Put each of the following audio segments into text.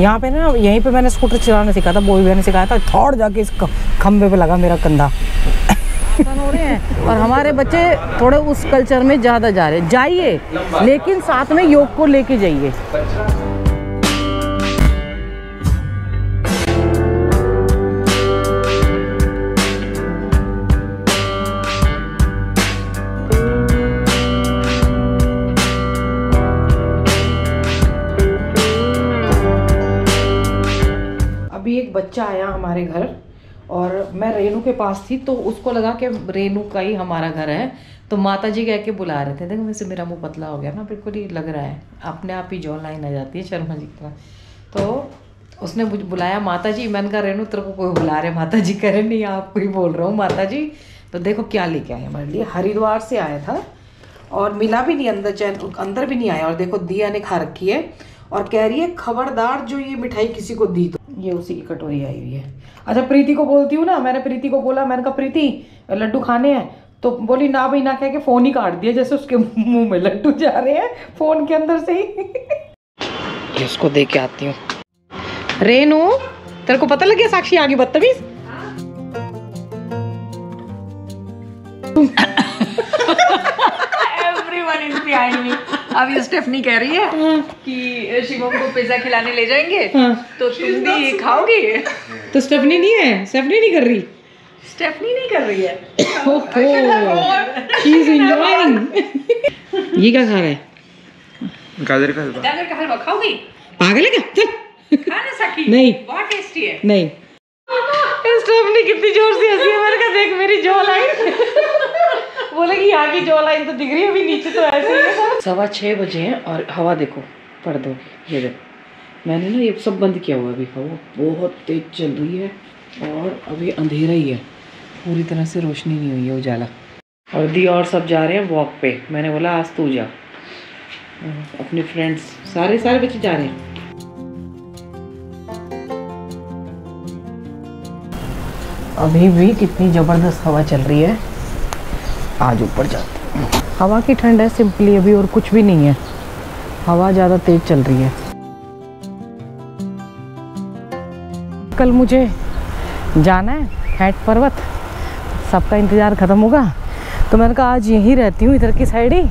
यहाँ पे ना, यहीं पे मैंने स्कूटर चलाना सीखा था, बॉय बहन ने सिखाया था। थोड़ जाके इस खम्भे पे लगा मेरा कंधा। हो रहे हैं और हमारे बच्चे थोड़े उस कल्चर में ज़्यादा जा रहे। जाइए लेकिन साथ में योग को लेके जाइए। बच्चा आया हमारे घर और मैं रेनू के पास थी तो उसको लगा कि रेनू का ही हमारा घर है, तो माता जी कह के बुला रहे थे। देखो वैसे मेरा मुंह पतला हो गया ना, बिल्कुल ही लग रहा है, अपने आप ही जॉन लाइन आ जाती है शर्मा जी का। तो उसने मुझे बुलाया माता जी। मैंने कहा रेनू तेरे को कोई बुला रहे। माता जी कह रहे नहीं आपको ही बोल रहा हूँ माता जी। तो देखो क्या लेके आए हमारे लिए। हरिद्वार से आया था और मिला भी नहीं, अंदर भी नहीं आया। और देखो दिया ने खा रखी है और कह रही है खबरदार जो ये मिठाई किसी को दी तो। ये उसी की कटोरी आई हुई है। अच्छा प्रीति को बोलती हूँ ना, मैंने प्रीति को बोला, मैंने कहा प्रीति लड्डू खाने हैं, तो बोली ना भाई ना, कह के फोन ही काट दिया। जैसे उसके मुंह में लड्डू जा रहे हैं फोन के अंदर से ही। इसको दे के आती हूँ। रेनू तेरे को पता लग गया साक्षी आगे बदतमीज। Everyone is behind me. अब ये स्टेफनी कह रही है कि शिवम को पिज्जा खिलाने ले जाएंगे तो तुम भी खाओगी। तो स्टेफनी नहीं है, स्टेफनी नहीं कर रही, स्टेफनी नहीं कर रही है। ये क्या खा रहा है? गाजर का हलवा। गाजर का हलवा खाओगी? पागल है क्या? चल खा ना सकी। नहीं बहुत टेस्टी है। नहीं स्टेफनी कितनी जोर से हंसी है। मैंने कहा देख मेरी जॉल आई। बोले कि यहाँ की जो लाइन तो दिख रही है, अभी नीचे तो ऐसे ही है। 6:15 बजे हैं और हवा देखो पर्दों की। ये देखो मैंने ना ये सब बंद किया हुआ, अभी हवा बहुत तेज चल रही है और अभी अंधेरा ही है, पूरी तरह से रोशनी नहीं हुई है, उजाला। और दी और सब जा रहे हैं वॉक पे। मैंने बोला आज तू जा, अपने फ्रेंड्स सारे बच्चे जा रहे हैं। अभी भी कितनी ज़बरदस्त हवा चल रही है। आज ऊपर जाते हैं। हवा की ठंड है सिंपली अभी, और कुछ भी नहीं है। हवा ज़्यादा तेज चल रही है। कल मुझे जाना है हैट पर्वत, सबका इंतज़ार ख़त्म होगा तो मैंने कहा आज यहीं रहती हूँ, इधर की साइड ही,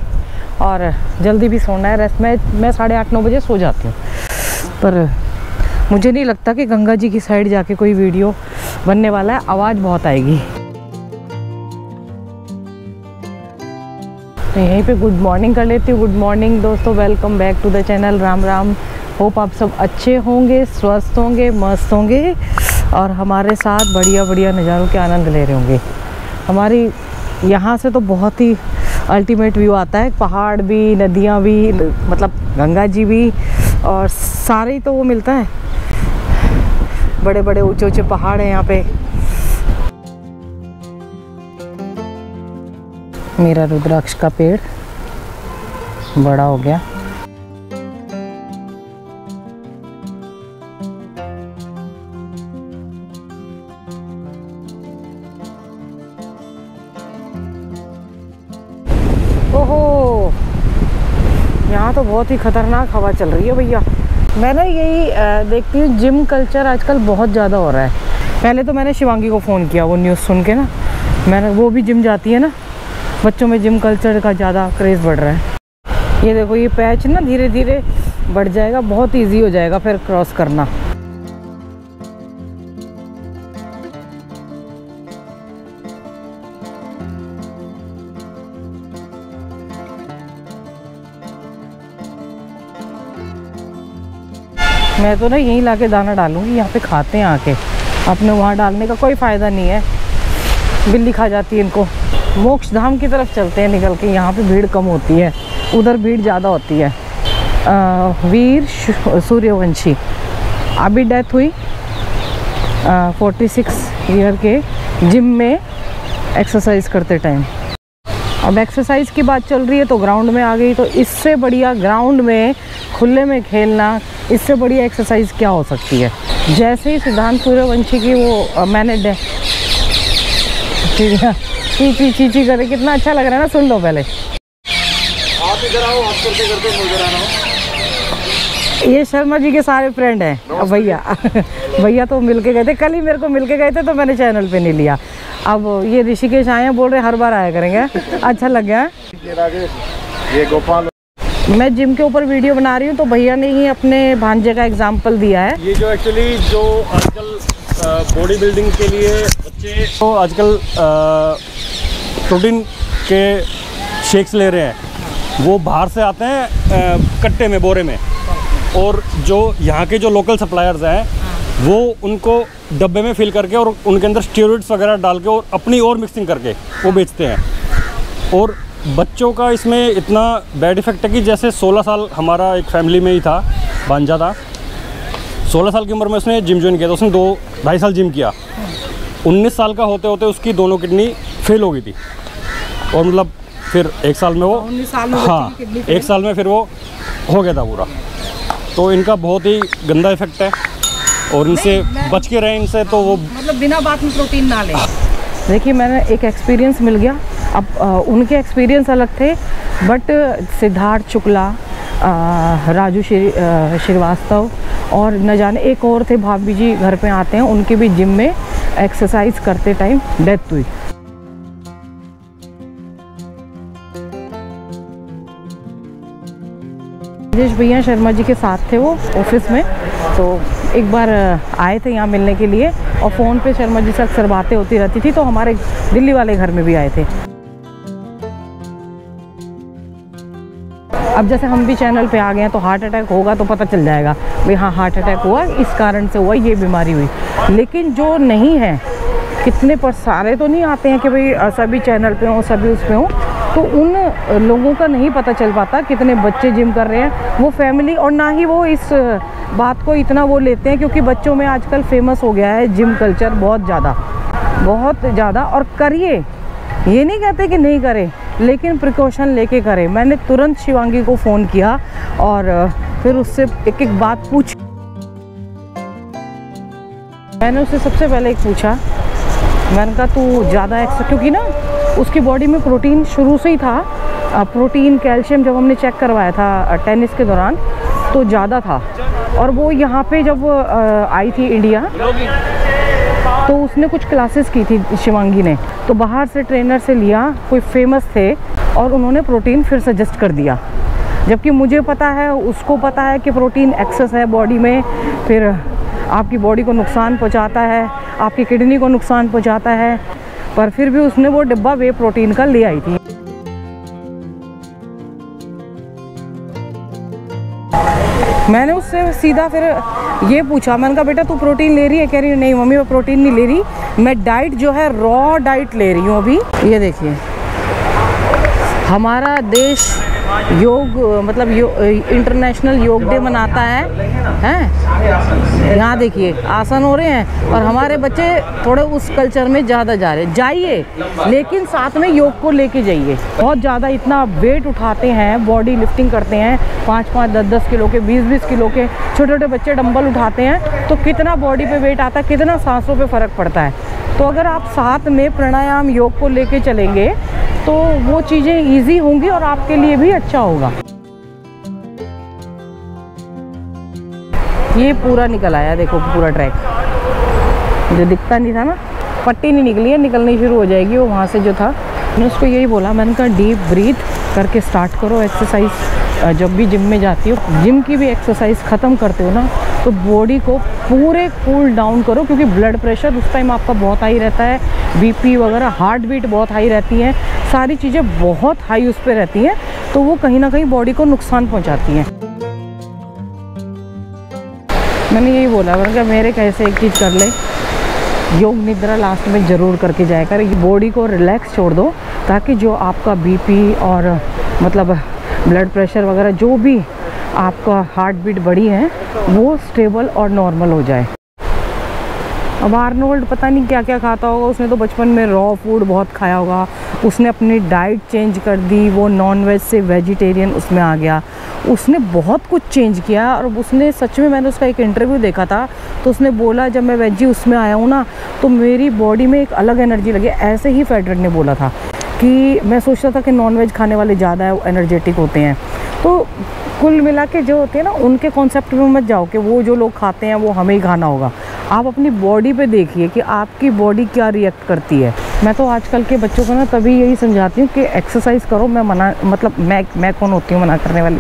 और जल्दी भी सोना है। रेस्ट मैं 8:30-9 बजे सो जाती हूँ। पर मुझे नहीं लगता कि गंगा जी की साइड जाके कोई वीडियो बनने वाला है, आवाज़ बहुत आएगी। तो यहीं पे गुड मॉर्निंग कर लेती हूँ। गुड मॉर्निंग दोस्तों, welcome back to the channel. Ram Ram. Hope आप सब अच्छे होंगे, स्वस्थ होंगे, मस्त होंगे और हमारे साथ बढ़िया बढ़िया नज़ारों के आनंद ले रहे होंगे। हमारी यहाँ से तो बहुत ही अल्टीमेट व्यू आता है, पहाड़ भी, नदियाँ भी, मतलब गंगा जी भी, और सारे ही तो वो मिलता है। बड़े बड़े ऊँचे ऊँचे पहाड़ हैं यहाँ पे। मेरा रुद्राक्ष का पेड़ बड़ा हो गया। ओहो, यहाँ तो बहुत ही खतरनाक हवा चल रही है भैया। मैं ना यही देखती हूँ, जिम कल्चर आजकल बहुत ज़्यादा हो रहा है। पहले तो मैंने शिवांगी को फ़ोन किया, वो न्यूज़ सुन के ना, मैंने वो भी जिम जाती है ना, बच्चों में जिम कल्चर का ज़्यादा क्रेज़ बढ़ रहा है। ये देखो ये पैच ना धीरे धीरे बढ़ जाएगा, बहुत इजी हो जाएगा फिर क्रॉस करना। मैं तो ना यहीं लाके दाना डालूंगी, यहाँ पे खाते हैं आके, अपने वहाँ डालने का कोई फ़ायदा नहीं है, बिल्ली खा जाती है इनको। मोक्ष धाम की तरफ चलते हैं निकल के, यहाँ पे भीड़ कम होती है, उधर भीड़ ज़्यादा होती है। वीर सूर्यवंशी अभी डेथ हुई, 46 ईयर के, जिम में एक्सरसाइज करते टाइम। अब एक्सरसाइज की बात चल रही है तो ग्राउंड में आ गई, तो इससे बढ़िया ग्राउंड में खुले में खेलना, इससे बढ़िया एक्सरसाइज क्या हो सकती है। जैसे ही सिद्धांत सूर्यवंशी की वो मैंने चीची चीची करे, कितना अच्छा लग रहा है ना। सुन लो पहले आप इधर आओ, आप करते करते मुझे आना हो। ये शर्मा जी के सारे फ्रेंड हैं। भैया भैया तो मिल के गए थे, कल ही मेरे को मिल के गए थे तो मैंने चैनल पे नहीं लिया। अब ये ऋषिकेश आए हैं, बोल रहे हर बार आया करेंगे। अच्छा लग गया। ये गोपाल, मैं जिम के ऊपर वीडियो बना रही हूँ तो भैया ने ही अपने भांजे का एग्जाम्पल दिया है। ये जो एक्चुअली जो आजकल बॉडी बिल्डिंग के लिए बच्चे तो आजकल प्रोटीन के शेक्स ले रहे हैं, वो बाहर से आते हैं कट्टे में, बोरे में, और जो यहाँ के जो लोकल सप्लायर्स हैं वो उनको डब्बे में फिल करके और उनके अंदर स्टीरॉइड्स वगैरह डाल के और अपनी और मिक्सिंग करके वो बेचते हैं। और बच्चों का इसमें इतना बैड इफेक्ट है कि जैसे 16 साल हमारा एक फैमिली में ही था, भांजा था, 16 साल की उम्र में उसने जिम ज्वाइन किया था, उसने 2-2.5 साल जिम किया, 19 साल का होते होते उसकी दोनों किडनी फेल हो गई थी। और मतलब फिर एक साल में वो 19 साल में, हाँ, एक साल में फिर वो हो गया था पूरा। तो इनका बहुत ही गंदा इफेक्ट है और इनसे बच के रहें इनसे, तो वो मतलब बिना बात में प्रोटीन ना लें। देखिए मैंने एक एक्सपीरियंस मिल गया। अब उनके एक्सपीरियंस अलग थे, बट सिद्धार्थ शुक्ला, राजू श्री श्रीवास्तव और न जाने एक और थे भाभीजी घर पे आते हैं, उनके भी जिम में एक्सरसाइज करते टाइम डेथ हुई। राजेश भैया शर्मा जी के साथ थे वो ऑफिस में, तो एक बार आए थे यहाँ मिलने के लिए और फ़ोन पे शर्मा जी से अक्सर बातें होती रहती थी, तो हमारे दिल्ली वाले घर में भी आए थे। अब जैसे हम भी चैनल पे आ गए हैं तो हार्ट अटैक होगा तो पता चल जाएगा भाई हाँ हार्ट अटैक हुआ, इस कारण से हुआ, ये बीमारी हुई। लेकिन जो नहीं है, कितने पर सारे तो नहीं आते हैं कि भाई सभी चैनल पे हों, सभी उस पे हों, तो उन लोगों का नहीं पता चल पाता कितने बच्चे जिम कर रहे हैं। वो फैमिली और ना ही वो इस बात को इतना वो लेते हैं, क्योंकि बच्चों में आजकल फेमस हो गया है जिम कल्चर बहुत ज़्यादा। और करिए, ये नहीं कहते कि नहीं करें, लेकिन प्रिकॉशन लेके करें। मैंने तुरंत शिवांगी को फ़ोन किया और फिर उससे एक बात पूछी। मैंने उससे सबसे पहले एक पूछा, मैंने कहा तू ज़्यादा एक्सरसाइज, क्योंकि ना उसकी बॉडी में प्रोटीन शुरू से ही था, प्रोटीन कैल्शियम जब हमने चेक करवाया था टेनिस के दौरान तो ज़्यादा था। और वो यहाँ पे जब आई थी इंडिया तो उसने कुछ क्लासेस की थी शिवांगी ने, तो बाहर से ट्रेनर से लिया, कोई फेमस थे, और उन्होंने प्रोटीन फिर सजेस्ट कर दिया। जबकि मुझे पता है, उसको पता है कि प्रोटीन एक्सेस है बॉडी में, फिर आपकी बॉडी को नुकसान पहुँचाता है, आपकी किडनी को नुकसान पहुँचाता है, पर फिर भी उसने वो डिब्बा वे प्रोटीन का ले आई थी। मैंने उससे सीधा फिर ये पूछा, मैंने कहा बेटा तू प्रोटीन ले रही है? कह रही नहीं मम्मी मैं प्रोटीन नहीं ले रही, मैं डाइट जो है रॉ डाइट ले रही हूँ अभी। ये देखिए हमारा देश योग मतलब इंटरनेशनल योग डे मनाता है, हैं? यहाँ देखिए आसन हो रहे हैं और हमारे बच्चे थोड़े उस कल्चर में ज़्यादा जा रहे हैं। जाइए लेकिन साथ में योग को लेके जाइए। बहुत ज़्यादा इतना वेट उठाते हैं, बॉडी लिफ्टिंग करते हैं, 5-5, 10-10 किलो के, 20-20 किलो के छोटे छोटे बच्चे डंबल उठाते हैं, तो कितना बॉडी पे वेट आता है, कितना सांसों पर फ़र्क पड़ता है। तो अगर आप साथ में प्राणायाम योग को लेके चलेंगे तो वो चीज़ें ईजी होंगी और आपके लिए भी अच्छा होगा। ये पूरा निकल आया, देखो पूरा ट्रैक जो दिखता नहीं था ना, पट्टी नहीं निकली है, निकलनी शुरू हो जाएगी वो वहाँ से जो था। मैंने उसको यही बोला, मैंने कहा डीप ब्रीथ करके स्टार्ट करो एक्सरसाइज। जब भी जिम में जाती हो, जिम की भी एक्सरसाइज ख़त्म करते हो ना तो बॉडी को पूरे कूल डाउन करो, क्योंकि ब्लड प्रेशर उस टाइम आपका बहुत हाई रहता है, बीपी वगैरह, हार्ट बीट बहुत हाई रहती है, सारी चीज़ें बहुत हाई उस पर रहती हैं, तो वो कहीं ना कहीं बॉडी को नुकसान पहुँचाती हैं। मैंने यही बोला, मैंने मेरे कैसे एक चीज़ कर ले, योग निद्रा लास्ट में ज़रूर करके जाया कर, बॉडी को रिलैक्स छोड़ दो, ताकि जो आपका बीपी और मतलब ब्लड प्रेशर वगैरह जो भी आपका हार्ट बीट बढ़ी है वो स्टेबल और नॉर्मल हो जाए। अब आर्नोल्ड पता नहीं क्या क्या खाता होगा, उसने तो बचपन में रॉ फूड बहुत खाया होगा, उसने अपनी डाइट चेंज कर दी, वो नॉन वेज से वेजिटेरियन उसमें आ गया, उसने बहुत कुछ चेंज किया। और उसने सच में, मैंने उसका एक इंटरव्यू देखा था तो उसने बोला जब मैं वेजी उसमें आया हूँ ना तो मेरी बॉडी में एक अलग एनर्जी लगी। ऐसे ही फेडरेट ने बोला था कि मैं सोचता था कि नॉन वेज खाने वाले ज़्यादा एनर्जेटिक होते हैं, तो कुल मिला के जो होते हैं ना उनके कॉन्सेप्ट में मत जाओ कि वो जो लोग खाते हैं वो हमें ही खाना होगा। आप अपनी बॉडी पे देखिए कि आपकी बॉडी क्या रिएक्ट करती है। मैं तो आजकल के बच्चों को ना तभी यही समझाती हूँ कि एक्सरसाइज करो। मैं मना मतलब मैं कौन होती हूँ मना करने वाली,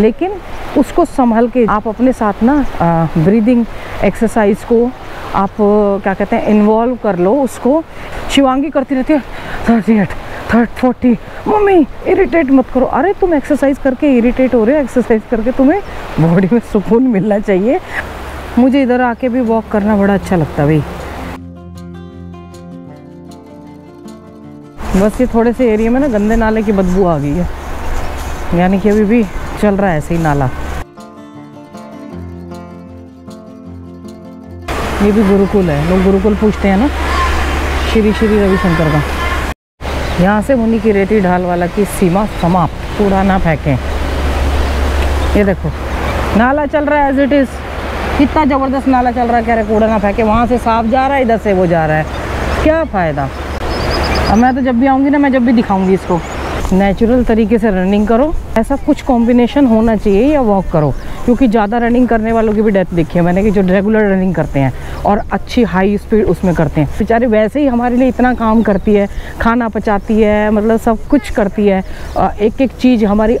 लेकिन उसको संभल के आप अपने साथ ना ब्रीदिंग एक्सरसाइज को आप क्या कहते हैं इन्वॉल्व कर लो। उसको शिवांगी करती रहती है 38, 40, मम्मी इरिटेट मत करो। अरे तुम एक्सरसाइज करके इरिटेट हो रहे हो, एक्सरसाइज करके तुम्हें बॉडी में सुकून मिलना चाहिए। मुझे इधर आके भी वॉक करना बड़ा अच्छा लगता है भाई। बस ये थोड़े से एरिया में ना गंदे नाले की बदबू आ गई है, यानी कि अभी भी चल रहा है ऐसे ही नाला। ये भी गुरुकुल है, लोग गुरुकुल पूछते हैं ना श्री श्री रविशंकर का। यहाँ से मुनि की रेती ढाल वाला की सीमा समाप्त, कूड़ा ना फेंकें। ये देखो नाला चल रहा है एज इट इज़, कितना ज़बरदस्त नाला चल रहा है, कह रहे कूड़ा ना फेंके। वहाँ से सांप जा रहा है, इधर से वो जा रहा है, क्या फ़ायदा। अब मैं तो जब भी आऊँगी ना मैं जब भी दिखाऊँगी इसको। नेचुरल तरीके से रनिंग करो, ऐसा कुछ कॉम्बिनेशन होना चाहिए, या वॉक करो, क्योंकि ज़्यादा रनिंग करने वालों की भी डेथ देखी है मैंने कि जो रेगुलर रनिंग करते हैं और अच्छी हाई स्पीड उसमें करते हैं, बेचारे वैसे ही हमारे लिए इतना काम करती है, खाना पचाती है, मतलब सब कुछ करती है, एक एक चीज़ हमारी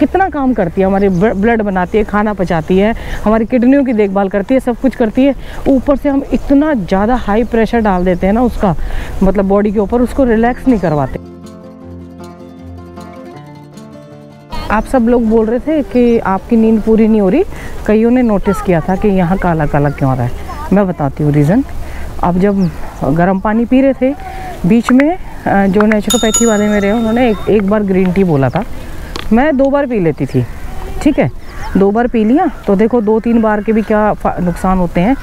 कितना काम करती है, हमारी ब्लड बनाती है, खाना पचाती है, हमारी किडनियों की देखभाल करती है, सब कुछ करती है। ऊपर से हम इतना ज़्यादा हाई प्रेशर डाल देते हैं ना उसका मतलब बॉडी के ऊपर, उसको रिलैक्स नहीं करवाते। आप सब लोग बोल रहे थे कि आपकी नींद पूरी नहीं हो रही, कईयों ने नोटिस किया था कि यहाँ काला काला क्यों आ रहा है। मैं बताती हूँ रीज़न। आप जब गर्म पानी पी रहे थे, बीच में जो नेचुरोपैथी वाले मेरे हैं उन्होंने एक बार ग्रीन टी बोला था, मैं 2 बार पी लेती थी, ठीक है, 2 बार पी लिया तो देखो 2-3 बार के भी क्या नुकसान होते हैं।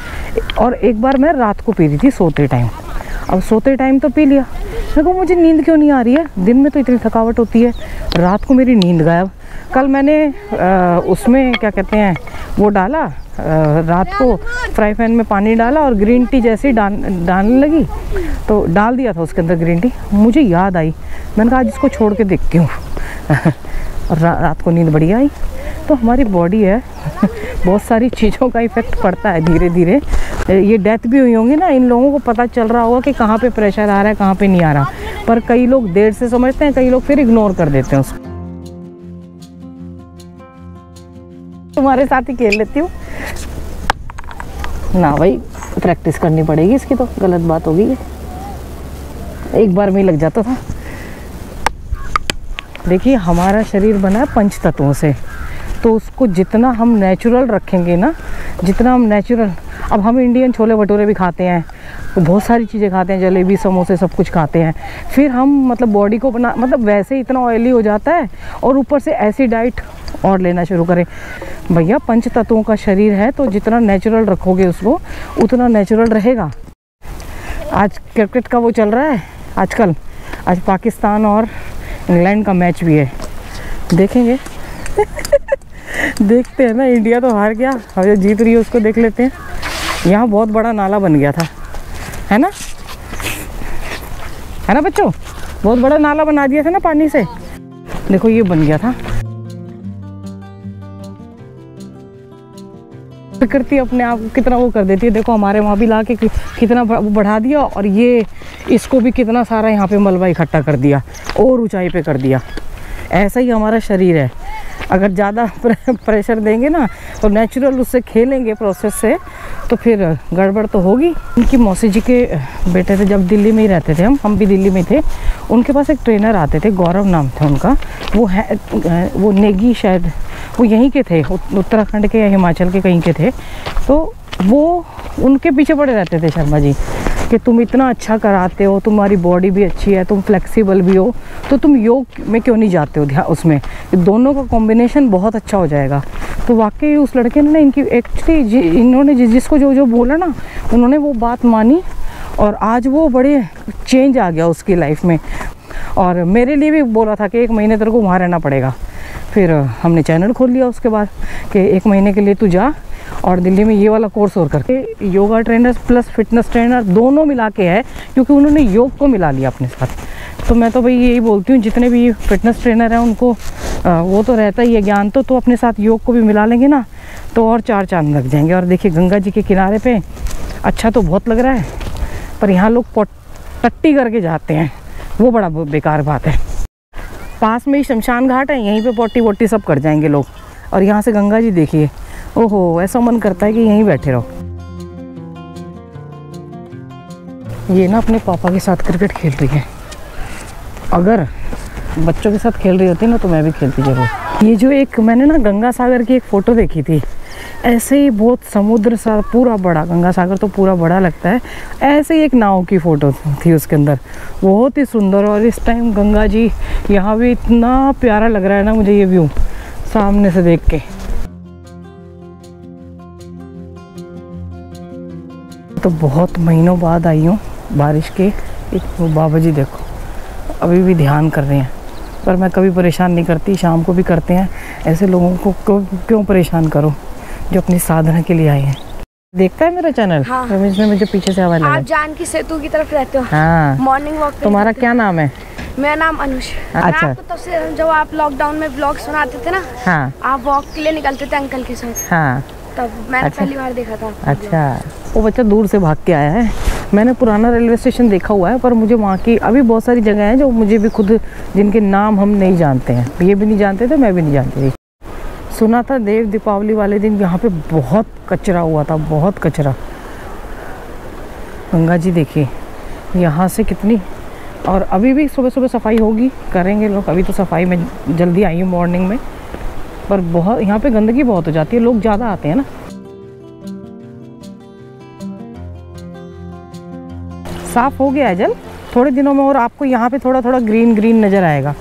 और एक बार मैं रात को पी रही थी सोते टाइम, अब सोते टाइम तो पी लिया, देखो मुझे नींद क्यों नहीं आ रही है, दिन में तो इतनी थकावट होती है, रात को मेरी नींद गायब। कल मैंने उसमें क्या कहते हैं वो डाला, रात को फ्राई पैन में पानी डाला और ग्रीन टी जैसे ही डालने लगी तो डाल दिया था उसके अंदर ग्रीन टी, मुझे याद आई, मैंने कहा आज इसको छोड़ के देखती हूँ और रात को नींद बढ़िया आई। तो हमारी बॉडी है बहुत सारी चीज़ों का इफ़ेक्ट पड़ता है धीरे धीरे। ये डेथ भी हुई होंगी ना, इन लोगों को पता चल रहा होगा कि कहाँ पे प्रेशर आ रहा है कहाँ पे नहीं आ रहा, पर कई लोग देर से समझते हैं, कई लोग फिर इग्नोर कर देते हैं उसको। तुम्हारे साथ ही खेल लेती हूँ ना भाई, प्रैक्टिस करनी पड़ेगी इसकी, तो गलत बात होगी ये, एक बार में ही लग जाता था। देखिए हमारा शरीर बना है 5 तत्वों से, तो उसको जितना हम नेचुरल रखेंगे ना, जितना हम नेचुरल, अब हम इंडियन छोले भटूरे भी खाते हैं, तो बहुत सारी चीज़ें खाते हैं, जलेबी समोसे सब कुछ खाते हैं, फिर हम मतलब बॉडी को बना मतलब वैसे ही इतना ऑयली हो जाता है और ऊपर से ऐसी डाइट और लेना शुरू करें। भैया 5 तत्वों का शरीर है, तो जितना नेचुरल रखोगे उसको उतना नेचुरल रहेगा। आज क्रिकेट का वो चल रहा है आजकल, आज पाकिस्तान और इंग्लैंड का मैच भी है, देखेंगे देखते हैं ना, इंडिया तो हार गया, हम जो जीत रही है उसको देख लेते हैं। यहाँ बहुत बड़ा नाला बन गया था, है ना, है ना बच्चों, बहुत बड़ा नाला बना दिया था ना पानी से, देखो ये बन गया था। प्रकृति अपने आप को कितना वो कर देती है, देखो हमारे वहाँ भी लाके कितना बढ़ा दिया, और ये इसको भी कितना सारा यहाँ पे मलबा इकट्ठा कर दिया और ऊंचाई पे कर दिया। ऐसा ही हमारा शरीर है, अगर ज़्यादा प्रेशर देंगे ना तो नेचुरल उससे खेलेंगे प्रोसेस से, तो फिर गड़बड़ तो होगी। उनकी मौसी जी के बेटे थे, जब दिल्ली में ही रहते थे, हम भी दिल्ली में थे, उनके पास एक ट्रेनर आते थे, गौरव नाम था उनका, वो है वो नेगी शायद, वो यहीं के थे, उत्तराखंड के या हिमाचल के कहीं के थे। तो वो उनके पीछे पड़े रहते थे शर्मा जी कि तुम इतना अच्छा कराते हो, तुम्हारी बॉडी भी अच्छी है, तुम फ्लेक्सिबल भी हो, तो तुम योग में क्यों नहीं जाते हो, उसमें दोनों का कॉम्बिनेशन बहुत अच्छा हो जाएगा। तो वाकई उस लड़के ने ना इनकी एक्चुअली इन्होंने जिसको जो जो बोला ना उन्होंने वो बात मानी, और आज वो बड़े चेंज आ गया उसकी लाइफ में। और मेरे लिए भी बोला था कि 1 महीने तेरे को वहाँ रहना पड़ेगा, फिर हमने चैनल खोल लिया उसके बाद कि 1 महीने के लिए तू जा और दिल्ली में ये वाला कोर्स और करके। Yoga trainer plus fitness trainer दोनों मिला के है, क्योंकि उन्होंने योग को मिला लिया अपने साथ, तो मैं तो भाई यही बोलती हूँ जितने भी फिटनेस ट्रेनर हैं उनको वो तो रहता ही है ज्ञान, तो अपने साथ योग को भी मिला लेंगे ना तो और चार चांद लग जाएंगे। और देखिए गंगा जी के किनारे पे अच्छा तो बहुत लग रहा है, पर यहाँ लोग टट्टी करके जाते हैं, वो बड़ा बेकार बात है। पास में ही शमशान घाट है, यहीं पे पोटी वोटी सब कर जाएंगे लोग। और यहाँ से गंगा जी देखिए, ओहो ऐसा मन करता है कि यहीं बैठे रहो। ये ना अपने पापा के साथ क्रिकेट खेल रही है, अगर बच्चों के साथ खेल रही होती ना तो मैं भी खेलती जरूर। ये जो एक मैंने ना गंगा सागर की एक फ़ोटो देखी थी, ऐसे ही बहुत समुद्र सा पूरा बड़ा, गंगा सागर तो पूरा बड़ा लगता है, ऐसे ही एक नाव की फ़ोटो थी उसके अंदर, बहुत ही सुंदर। और इस टाइम गंगा जी यहाँ भी इतना प्यारा लग रहा है ना मुझे ये व्यू सामने से देख के। तो बहुत महीनों बाद आई हूँ बारिश के। वो बाबा जी देखो अभी भी ध्यान कर रहे हैं, पर मैं कभी परेशान नहीं करती, शाम को भी करते हैं। ऐसे लोगों को क्यों परेशान करो जो अपनी साधना के लिए आए हैं। देखता है मेरा चैनल? हाँ। तो इसमें मुझे पीछे से आवाज आप जानकी सेतु की तरफ रहते हो? हाँ। Morning walk. तुम्हारा क्या नाम है? मेरा नाम अनुष। अच्छा। तो तब से जब आप लॉकडाउन में ब्लॉग सुनाते थे ना, हाँ, आप वॉक के लिए निकलते थे अंकल के साथ, हाँ, तब मैंने पहली बार देखा था। अच्छा, वो बच्चा दूर से भाग के आया है। मैंने पुराना रेलवे स्टेशन देखा हुआ है, पर मुझे वहाँ की अभी बहुत सारी जगह हैं जो मुझे भी खुद, जिनके नाम हम नहीं जानते हैं, ये भी नहीं जानते थे, मैं भी नहीं जानती थी। सुना था देव दीपावली वाले दिन यहाँ पे बहुत कचरा हुआ था, बहुत कचरा। गंगा जी देखिए यहाँ से कितनी, और अभी भी सुबह सुबह सफाई होगी, करेंगे लोग। अभी तो सफाई में जल्दी आई हूँ मॉर्निंग में, पर बहुत यहाँ पे गंदगी बहुत हो जाती है, लोग ज़्यादा आते हैं ना। साफ हो गया है जल थोड़े दिनों में, और आपको यहाँ पे थोड़ा थोड़ा ग्रीन ग्रीन नज़र आएगा।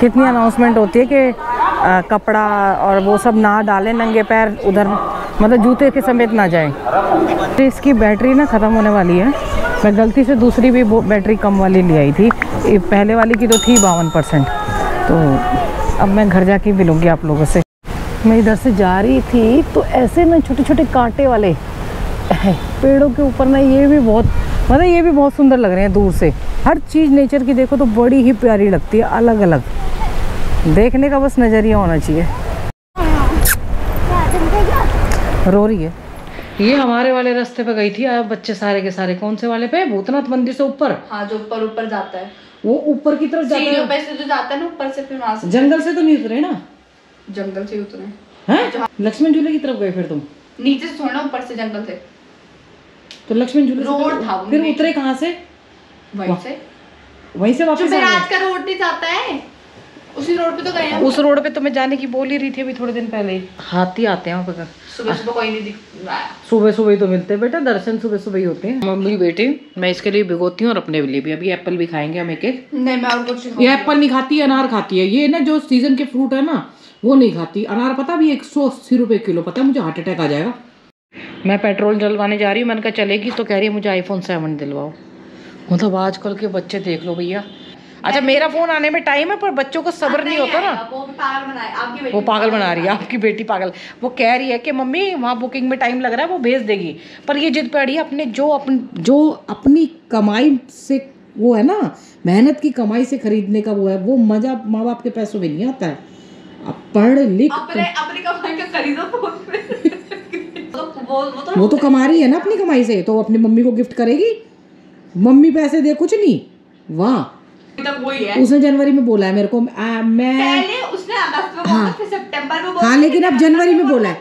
कितनी अनाउंसमेंट होती है कि कपड़ा और वो सब ना डालें, नंगे पैर उधर, मतलब जूते के समेत ना जाएं। तो इसकी बैटरी ना ख़त्म होने वाली है, मैं गलती से दूसरी भी बैटरी कम वाली ले आई थी, पहले वाली की तो थी 52%। तो अब मैं घर जाके मिलूँगी आप लोगों से। मैं इधर से जा रही थी तो ऐसे ना छोटे छोटे कांटे वाले पेड़ों के ऊपर ना, ये भी बहुत, मतलब ये भी बहुत सुंदर लग रहे हैं दूर से। हर चीज़ नेचर की देखो तो बड़ी ही प्यारी लगती है, अलग अलग देखने का बस नज़रिया होना चाहिए। रो रही है। ये हमारे वाले रास्ते पे गई थी, अब बच्चे सारे के सारे कौन से वाले पे? भूतनाथ मंदिर से ऊपर, हाँ, जो ऊपर ऊपर जाता है, वो ऊपर की तरफ जाता है, से जो जाता है ना ऊपर से, फिर वहाँ से। जंगल से तो नहीं उतरे ना? जंगल से उतरे हैं, लक्ष्मण झूले की तरफ गए। फिर तुम नीचे से छोड़ना, ऊपर से जंगल से, तो लक्ष्मण झूले रोड था। फिर उतरे कहाँ से? वहीं से वापस। आज का रोड नहीं जाता है, उसी रोड पे तो गए हैं। उस रोड पे तो मैं जाने की बोल ही रही थी अभी थोड़े दिन पहले ही। हाथी आते हैं वहाँ पर सुबह सुबह, कोई नहीं दिख रहा। सुबह सुबह ही तो मिलते हैं बेटा, दर्शन सुबह सुबह ही होते हैं। मम्मी बेटे मैं इसके लिए भिगोती हूँ और अपने लिए भी। अभी एप्पल भी खाएंगे हम एक एक। नहीं मैं और कुछ, ये एप्पल नहीं खाती, अनार खाती है। ये ना जो सीजन के फ्रूट है ना वो नहीं खाती। अनार पता भी 180 रुपये किलो, पता मुझे हार्ट अटैक आ जाएगा। मैं पेट्रोल डलवाने जा रही हूँ, मैंने कहा चलेगी तो कह रही है मुझे iPhone 7 दिलवाओ। मतलब आजकल के बच्चे देख लो भैया। अच्छा मेरा फोन आने में टाइम है, पर बच्चों को सब्र नहीं होता ना। वो पागल बना रही है आपकी बेटी, पागल। वो कह रही है कि मम्मी वहाँ बुकिंग में टाइम लग रहा है, वो भेज देगी, पर ये जिद पड़ी है अपने जो अपनी कमाई से, वो है ना मेहनत की कमाई से खरीदने का वो है, वो मजा माँ बाप के पैसों में नहीं आता है। पढ़ लिख अपनी कमाई का खरीदो फोन। वो तो कमा रही है ना अपनी कमाई से, तो अपनी मम्मी को गिफ्ट करेगी। मम्मी पैसे दे, कुछ नहीं, वाह। उसने जनवरी में बोला है मेरे को, हाँ, लेकिन अब जनवरी में बोला है,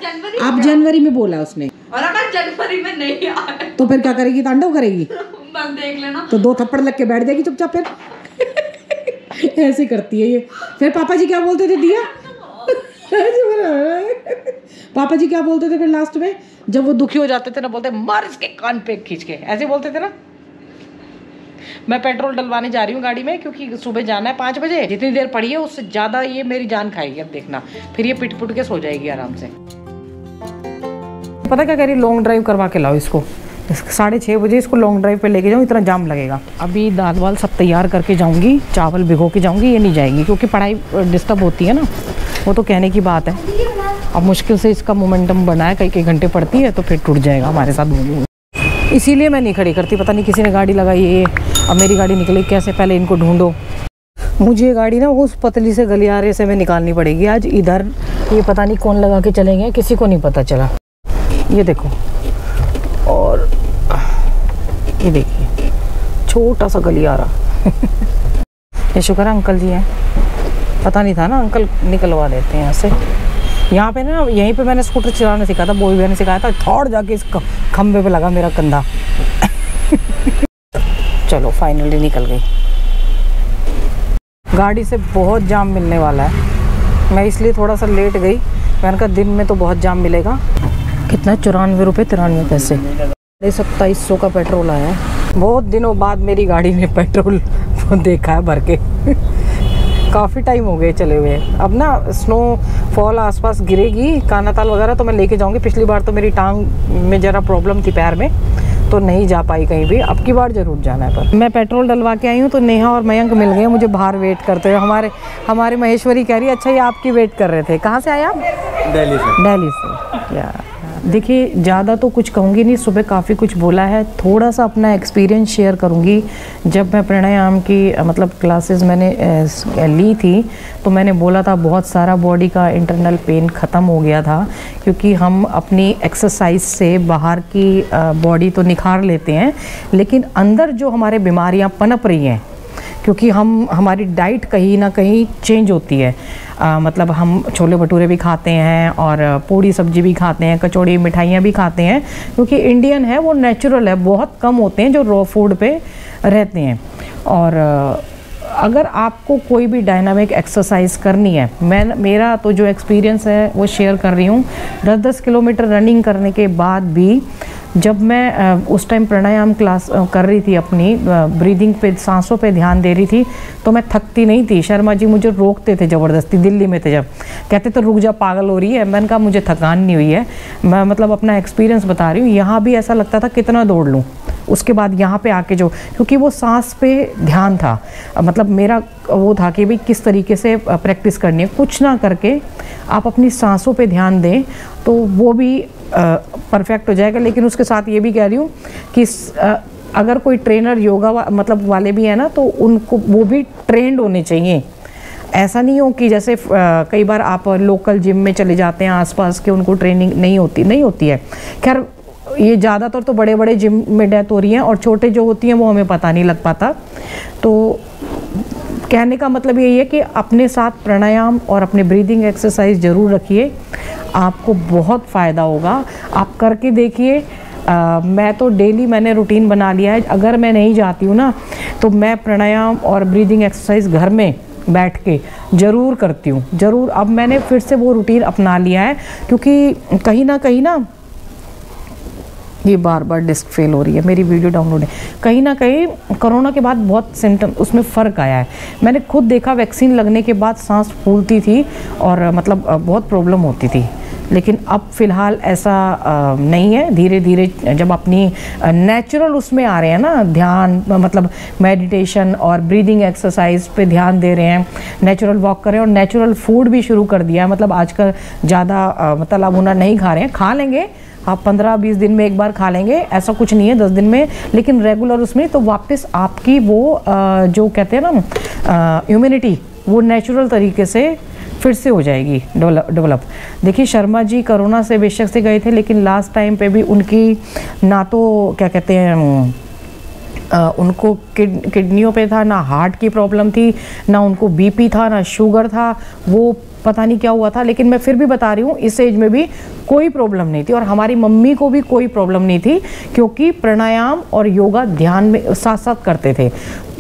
अब जनवरी में बोला है उसने। और अगर जनवरी में नहीं आया तो फिर क्या करेगी? तांडव करेगी, देख लेना। तो 2 थप्पड़ लग के बैठ जाएगी चुपचाप। फिर ऐसे करती है ये। फिर पापा जी क्या बोलते थे दिया? पापा जी क्या बोलते थे फिर लास्ट में जब वो दुखी हो जाते थे ना, बोलते मार इसके कान पे खींच के, ऐसे बोलते थे ना। मैं पेट्रोल डलवाने जा रही हूँ गाड़ी में, क्योंकि सुबह जाना है 5 बजे। जितनी देर पड़ी है उससे ज़्यादा ये मेरी जान खाएगी। अब देखना फिर ये पिट पुट के सो जाएगी आराम से। पता क्या कह रही, लॉन्ग ड्राइव करवा के लाओ इसको, 6:30 बजे इसको लॉन्ग ड्राइव पे लेके जाऊँ, इतना जाम लगेगा। अभी दाल वाल सब तैयार करके जाऊँगी, चावल भिगो के जाऊँगी, ये नहीं जाएंगी क्योंकि पढ़ाई डिस्टर्ब होती है ना। वो तो कहने की बात है। अब मुश्किल से इसका मोमेंटम बना है, कई कई घंटे पड़ती है तो फिर टूट जाएगा हमारे साथ मूवी। इसीलिए मैं नहीं खड़ी करती, पता नहीं किसी ने गाड़ी लगाई है, अब मेरी गाड़ी निकले कैसे, पहले इनको ढूंढो। मुझे ये गाड़ी ना उस पतली से गलियारे से मैं निकालनी पड़ेगी आज। इधर ये पता नहीं कौन लगा के चले गए, किसी को नहीं पता चला। ये देखो, और ये देखिए छोटा सा गलियारा। ये शुक्र है अंकल जी हैं, पता नहीं था ना, अंकल निकलवा देते हैं यहाँ से। यहाँ पे ना, यहीं पे मैंने स्कूटर चलाना सीखा था, बोई भैया ने सिखाया था। थोड़ जाके इस खम्भे पे लगा मेरा कंधा। चलो फाइनली निकल गई। गाड़ी से बहुत जाम मिलने वाला है, मैं इसलिए थोड़ा सा लेट गई। मैंने कहा दिन में तो बहुत जाम मिलेगा। कितना, 94 रुपये 93 पैसे। 2700 का पेट्रोल आया है। बहुत दिनों बाद मेरी गाड़ी में पेट्रोल देखा है भर के। काफ़ी टाइम हो गए चले हुए। अब ना स्नो फॉल आसपास गिरेगी, कानाताल वगैरह, तो मैं लेके जाऊँगी। पिछली बार तो मेरी टांग में ज़रा प्रॉब्लम थी, पैर में, तो नहीं जा पाई कहीं भी। अब की बार ज़रूर जाना है। पर मैं पेट्रोल डलवा के आई हूँ तो नेहा और मयंक मिल गए मुझे बाहर वेट करते हुए। हमारे महेश्वरी कह रही है, अच्छा ये आपकी वेट कर रहे थे। कहाँ से आए आप? दिल्ली से। दिल्ली से, या देखिए ज़्यादा तो कुछ कहूँगी नहीं, सुबह काफ़ी कुछ बोला है। थोड़ा सा अपना एक्सपीरियंस शेयर करूँगी। जब मैं प्राणायाम की मतलब क्लासेस मैंने ली थी तो मैंने बोला था बहुत सारा बॉडी का इंटरनल पेन ख़त्म हो गया था, क्योंकि हम अपनी एक्सरसाइज से बाहर की बॉडी तो निखार लेते हैं, लेकिन अंदर जो हमारे बीमारियां पनप रही हैं, क्योंकि हमारी डाइट कहीं ना कहीं चेंज होती है। मतलब हम छोले भटूरे भी खाते हैं और पूरी सब्जी भी खाते हैं, कचौड़ी मिठाइयाँ भी खाते हैं, क्योंकि इंडियन है वो नेचुरल है। बहुत कम होते हैं जो रॉ फूड पे रहते हैं। और अगर आपको कोई भी डायनामिक एक्सरसाइज करनी है, मेरा तो जो एक्सपीरियंस है वो शेयर कर रही हूँ। 10-10 किलोमीटर रनिंग करने के बाद भी, जब मैं उस टाइम प्राणायाम क्लास कर रही थी, अपनी ब्रीदिंग पे, सांसों पे ध्यान दे रही थी, तो मैं थकती नहीं थी। शर्मा जी मुझे रोकते थे ज़बरदस्ती, दिल्ली में थे जब, कहते तो रुक जा पागल हो रही है। मैंने कहा मुझे थकान नहीं हुई है, मैं मतलब अपना एक्सपीरियंस बता रही हूँ। यहाँ भी ऐसा लगता था कितना दौड़ लूँ, उसके बाद यहाँ पे आके जो, क्योंकि वो सांस पे ध्यान था, मतलब मेरा वो था कि भाई किस तरीके से प्रैक्टिस करनी है। कुछ ना करके आप अपनी सांसों पे ध्यान दें तो वो भी परफेक्ट हो जाएगा। लेकिन उसके साथ ये भी कह रही हूँ कि अगर कोई ट्रेनर योगा मतलब वाले भी है ना, तो उनको वो भी ट्रेंड होने चाहिए। ऐसा नहीं हो कि जैसे कई बार आप लोकल जिम में चले जाते हैं आसपास के, उनको ट्रेनिंग नहीं होती है। खैर ये ज़्यादातर तो बड़े बड़े जिम में डेथ हो रही हैं, और छोटे जो होती हैं वो हमें पता नहीं लग पाता। तो कहने का मतलब यही है कि अपने साथ प्राणायाम और अपने ब्रीदिंग एक्सरसाइज ज़रूर रखिए, आपको बहुत फ़ायदा होगा। आप करके देखिए। मैं तो डेली मैंने रूटीन बना लिया है। अगर मैं नहीं जाती हूँ ना तो मैं प्राणायाम और ब्रीदिंग एक्सरसाइज घर में बैठ के ज़रूर करती हूँ, ज़रूर। अब मैंने फिर से वो रूटीन अपना लिया है, क्योंकि कहीं ना ये बार बार डिस्क फेल हो रही है, मेरी वीडियो डाउनलोड है। कहीं ना कहीं कोरोना के बाद बहुत सिम्टम उसमें फ़र्क आया है। मैंने खुद देखा, वैक्सीन लगने के बाद सांस फूलती थी और मतलब बहुत प्रॉब्लम होती थी, लेकिन अब फ़िलहाल ऐसा नहीं है। धीरे धीरे जब अपनी नेचुरल उसमें आ रहे हैं ना, ध्यान मतलब मेडिटेशन और ब्रीदिंग एक्सरसाइज पे ध्यान दे रहे हैं, नेचुरल वॉक कर रहे हैं, और नेचुरल फूड भी शुरू कर दिया है। मतलब आजकल ज़्यादा मतलब अब उन्हें नहीं खा रहे हैं, खा लेंगे आप 15-20 दिन में एक बार खा लेंगे, ऐसा कुछ नहीं है, 10 दिन में, लेकिन रेगुलर उसमें तो वापस आपकी वो जो कहते हैं ना इम्यूनिटी, वो नेचुरल तरीके से फिर से हो जाएगी डेवलप। देखिए शर्मा जी कोरोना से बेशक से गए थे, लेकिन लास्ट टाइम पे भी उनकी ना तो क्या कहते हैं उनको किडनियों पे था, ना हार्ट की प्रॉब्लम थी, ना उनको बीपी था, ना शुगर था, वो पता नहीं क्या हुआ था। लेकिन मैं फिर भी बता रही हूँ, इस एज में भी कोई प्रॉब्लम नहीं थी, और हमारी मम्मी को भी कोई प्रॉब्लम नहीं थी, क्योंकि प्राणायाम और योगा ध्यान में साथ साथ करते थे,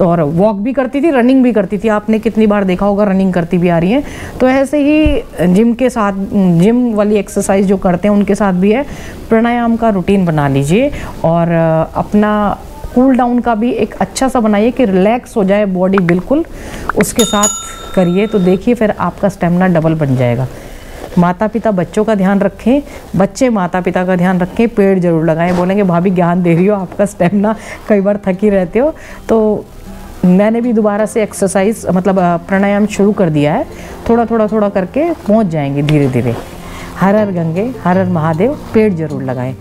और वॉक भी करती थी, रनिंग भी करती थी। आपने कितनी बार देखा होगा रनिंग करती भी आ रही हैं। तो ऐसे ही जिम के साथ, जिम वाली एक्सरसाइज जो करते हैं उनके साथ भी है। प्राणायाम का रूटीन बना लीजिए, और अपना कूल डाउन का भी एक अच्छा सा बनाइए कि रिलैक्स हो जाए बॉडी बिल्कुल, उसके साथ करिए तो देखिए फिर आपका स्टेमिना डबल बन जाएगा। माता पिता बच्चों का ध्यान रखें, बच्चे माता पिता का ध्यान रखें, पेड़ जरूर लगाएं। बोलेंगे भाभी ज्ञान दे रही हो, आपका स्टेमिना, कई बार थकी रहते हो। तो मैंने भी दोबारा से एक्सरसाइज मतलब प्राणायाम शुरू कर दिया है, थोड़ा करके पहुंच जाएंगे धीरे धीरे। हर हर गंगे, हर हर महादेव, पेड़ जरूर लगाएं।